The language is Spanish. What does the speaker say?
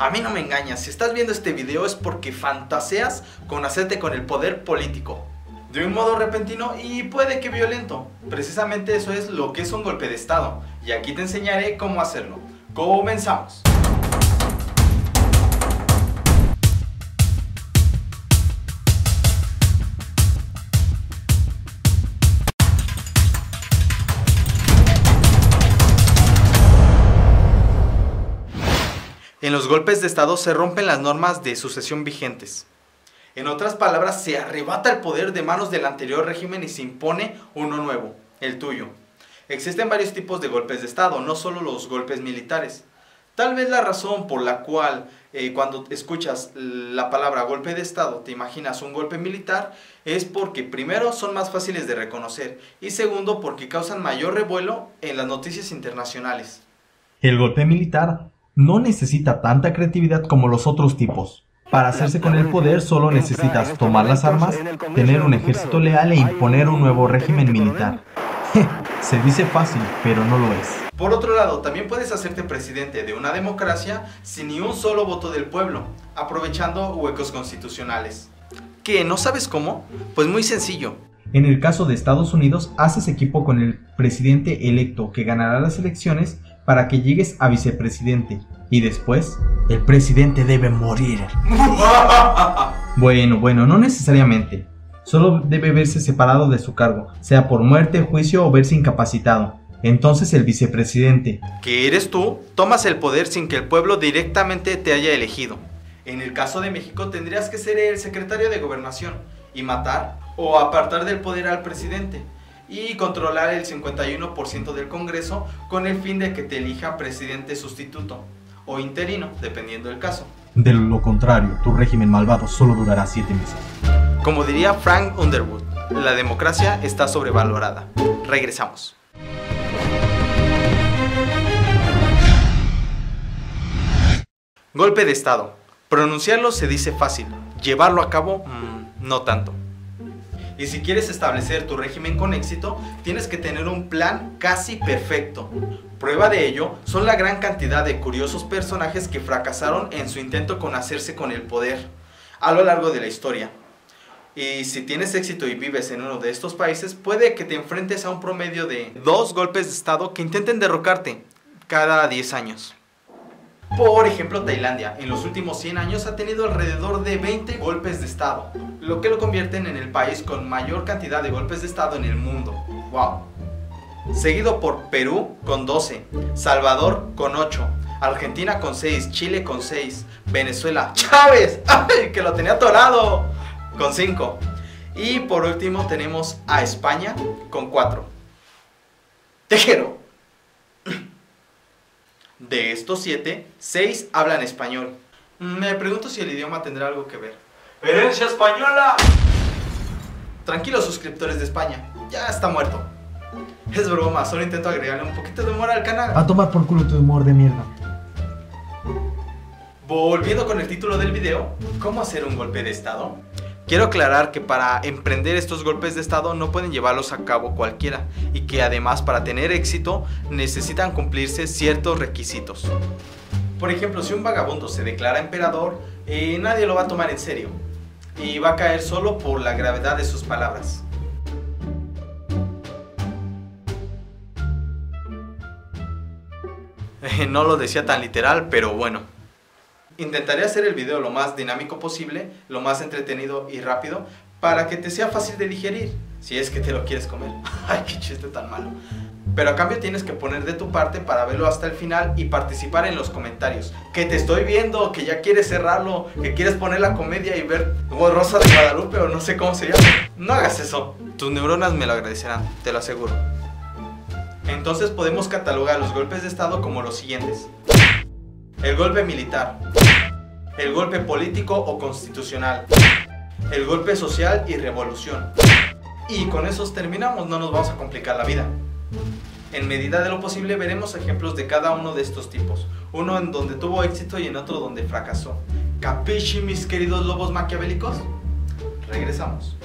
A mí no me engañas, si estás viendo este video es porque fantaseas con hacerte con el poder político de un modo repentino y puede que violento. Precisamente eso es lo que es un golpe de estado, y aquí te enseñaré cómo hacerlo. Comenzamos. En los golpes de estado se rompen las normas de sucesión vigentes. En otras palabras, se arrebata el poder de manos del anterior régimen y se impone uno nuevo, el tuyo. Existen varios tipos de golpes de estado, no solo los golpes militares. Tal vez la razón por la cual cuando escuchas la palabra golpe de estado te imaginas un golpe militar es porque primero son más fáciles de reconocer y segundo porque causan mayor revuelo en las noticias internacionales. El golpe militar no necesita tanta creatividad como los otros tipos. Para hacerse con el poder solo necesitas tomar las armas, tener un ejército leal e imponer un nuevo régimen militar. Se dice fácil, pero no lo es. Por otro lado, también puedes hacerte presidente de una democracia sin ni un solo voto del pueblo, aprovechando huecos constitucionales. ¿Qué? ¿No sabes cómo? Pues muy sencillo. En el caso de Estados Unidos, haces equipo con el presidente electo que ganará las elecciones para que llegues a vicepresidente, y después, el presidente debe morir. Bueno, no necesariamente. Solo debe verse separado de su cargo, sea por muerte, juicio o verse incapacitado. Entonces el vicepresidente, que eres tú, tomas el poder sin que el pueblo directamente te haya elegido. En el caso de México tendrías que ser el secretario de Gobernación y matar o apartar del poder al presidente y controlar el 51% del Congreso con el fin de que te elija presidente sustituto o interino, dependiendo del caso. De lo contrario, tu régimen malvado solo durará 7 meses. Como diría Frank Underwood, la democracia está sobrevalorada. Regresamos. Golpe de estado. Pronunciarlo se dice fácil, llevarlo a cabo, no tanto. Y si quieres establecer tu régimen con éxito, tienes que tener un plan casi perfecto. Prueba de ello son la gran cantidad de curiosos personajes que fracasaron en su intento con hacerse con el poder a lo largo de la historia. Y si tienes éxito y vives en uno de estos países, puede que te enfrentes a un promedio de 2 golpes de estado que intenten derrocarte cada 10 años. Por ejemplo, Tailandia en los últimos 100 años ha tenido alrededor de 20 golpes de estado, lo que lo convierten en el país con mayor cantidad de golpes de estado en el mundo. ¡Wow! Seguido por Perú con 12, Salvador con 8, Argentina con 6, Chile con 6, Venezuela, ¡Chávez! ¡Ay, que lo tenía atorado! Con 5. Y por último tenemos a España con 4. Tejero. De estos 7, 6 hablan español. Me pregunto si el idioma tendrá algo que ver. ¡Herencia española! Tranquilos, suscriptores de España, ya está muerto. Es broma, solo intento agregarle un poquito de humor al canal. A tomar por culo tu humor de mierda. Volviendo con el título del video, ¿cómo hacer un golpe de estado? Quiero aclarar que para emprender estos golpes de estado no pueden llevarlos a cabo cualquiera y que además para tener éxito necesitan cumplirse ciertos requisitos. Por ejemplo, si un vagabundo se declara emperador, nadie lo va a tomar en serio y va a caer solo por la gravedad de sus palabras. No lo decía tan literal, pero bueno. Intentaré hacer el video lo más dinámico posible, lo más entretenido y rápido, para que te sea fácil de digerir, si es que te lo quieres comer. Ay, qué chiste tan malo. Pero a cambio tienes que poner de tu parte para verlo hasta el final y participar en los comentarios. Que te estoy viendo, que ya quieres cerrarlo, que quieres poner la comedia y ver Rosa de Guadalupe o no sé cómo se llama. No hagas eso, tus neuronas me lo agradecerán, te lo aseguro. Entonces podemos catalogar los golpes de estado como los siguientes. El golpe militar, el golpe político o constitucional, el golpe social y revolución. Y con esos terminamos, no nos vamos a complicar la vida. En medida de lo posible veremos ejemplos de cada uno de estos tipos, uno en donde tuvo éxito y en otro donde fracasó. ¿Capisci, mis queridos lobos maquiavélicos? Regresamos.